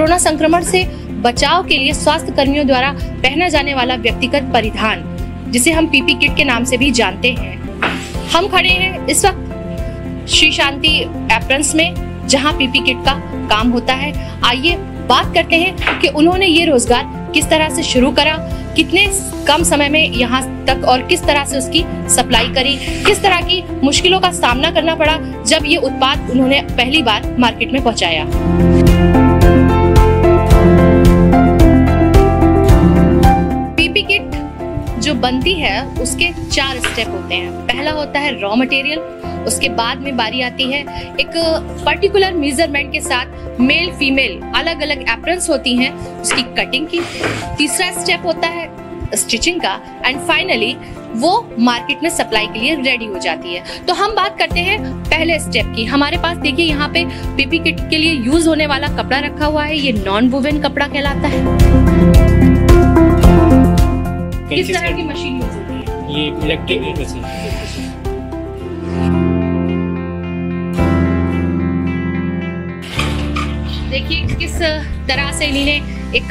Corona संक्रमण से बचाव के लिए स्वास्थ्य कर्मियों द्वारा पहना जाने वाला व्यक्तिगत परिधान, जिसे हम पीपीई किट के नाम से भी जानते हैं। हम खड़े हैं इस वक्त श्री शांति एप्रंस में, जहां पीपीई किट का काम होता है। आइए बात करते हैं कि उन्होंने ये रोजगार किस तरह से शुरू करा, कितने कम समय में यहाँ तक और किस तरह से उसकी सप्लाई करी, किस तरह की मुश्किलों का सामना करना पड़ा जब ये उत्पाद उन्होंने पहली बार मार्केट में पहुंचाया। पीपीई किट जो बनती है उसके 4 स्टेप होते हैं। पहला होता है रॉ मटेरियल, उसके बाद में बारी आती है एक पर्टिकुलर मेजरमेंट के साथ मेल फीमेल अलग अलग एप्रंस होती हैं उसकी कटिंग की। तीसरा स्टेप होता है स्टिचिंग का, एंड फाइनली वो मार्केट में सप्लाई के लिए रेडी हो जाती है। तो हम बात करते हैं पहले स्टेप की। हमारे पास देखिए यहाँ पे पीपीई किट के लिए यूज होने वाला कपड़ा रखा हुआ है। ये नॉन वुवेन कपड़ा कहलाता है। किस तरह की मशीन यूज होती है? ये इलेक्ट्रिक मशीन। देखिए किस तरह से इन्होंने एक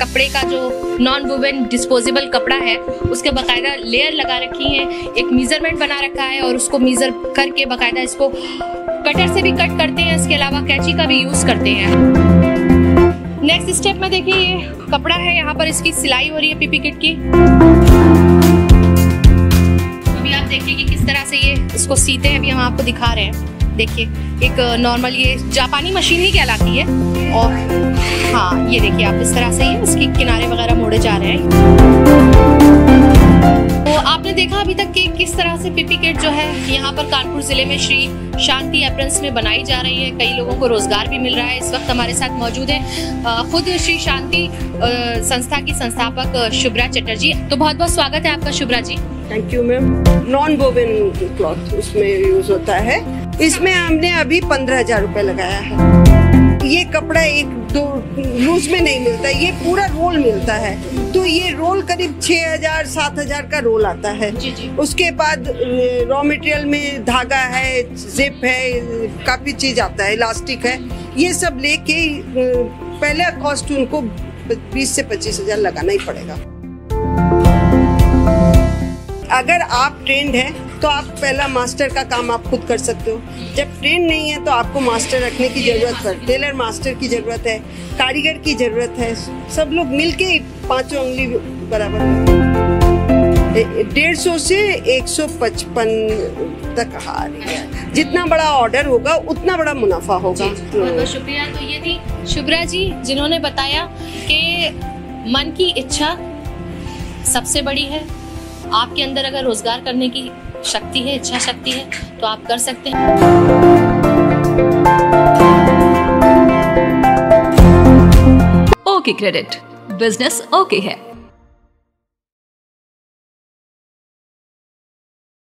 कपड़े का जो नॉन वुवेन डिस्पोजेबल कपड़ा है उसके बाकायदा लेयर लगा रखी है, एक मेजरमेंट बना रखा है और उसको मेजर करके बाकायदा इसको कटर से भी कट करते हैं। इसके अलावा कैंची का भी यूज करते हैं। नेक्स्ट स्टेप में देखिए ये कपड़ा है, यहाँ पर इसकी सिलाई हो रही है पीपीई किट की। अभी आप देखिए कि किस तरह से ये इसको सीते हैं, अभी हम आपको दिखा रहे हैं। देखिए एक नॉर्मल ये जापानी मशीन ही कहलाती है। और हाँ ये देखिए आप इस तरह से ही इसके किनारे वगैरह मोड़े जा रहे हैं। तो आपने देखा अभी तक कि किस तरह से पीपीई किट जो है यहाँ पर कानपुर जिले में श्री शांति एप्रंस में बनाई जा रही है। कई लोगों को रोजगार भी मिल रहा है। इस वक्त हमारे साथ मौजूद है खुद श्री शांति संस्था की संस्थापक सुभ्रा चटर्जी। तो बहुत बहुत स्वागत है आपका Subhra ji. Thank you ma'am. Non woven cloth उसमें यूज होता है। इसमें हमने अभी 15,000 रुपए लगाया है। ये कपड़ा 1-2 लूज में नहीं मिलता, ये पूरा रोल मिलता है। तो ये रोल करीब 6,000-7,000 का रोल आता है। उसके बाद रॉ मटेरियल में धागा है, जिप है, काफी चीज आता है, इलास्टिक है। ये सब लेके पहला कॉस्ट उनको 20,000 से 25,000 लगाना ही पड़ेगा। अगर आप ट्रेंड हैं तो आप पहला मास्टर का काम आप खुद कर सकते हो। जब ट्रेंड नहीं है तो आपको मास्टर रखने की ज़रूरत है, टेलर मास्टर की ज़रूरत है, कारीगर की ज़रूरत है। सब लोग मिलके 5 उंगली बराबर 150 से 155 तक आ रही है। जितना बड़ा ऑर्डर होगा उतना बड़ा मुनाफा होगा। बहुत शुक्रिया। तो ये थी सुभ्रा जी जिन्होंने बताया कि मन की इच्छा सबसे बड़ी है। आपके अंदर अगर रोजगार करने की शक्ति है, इच्छा शक्ति है, तो आप कर सकते हैं। ओके क्रेडिट बिजनेस ओके है।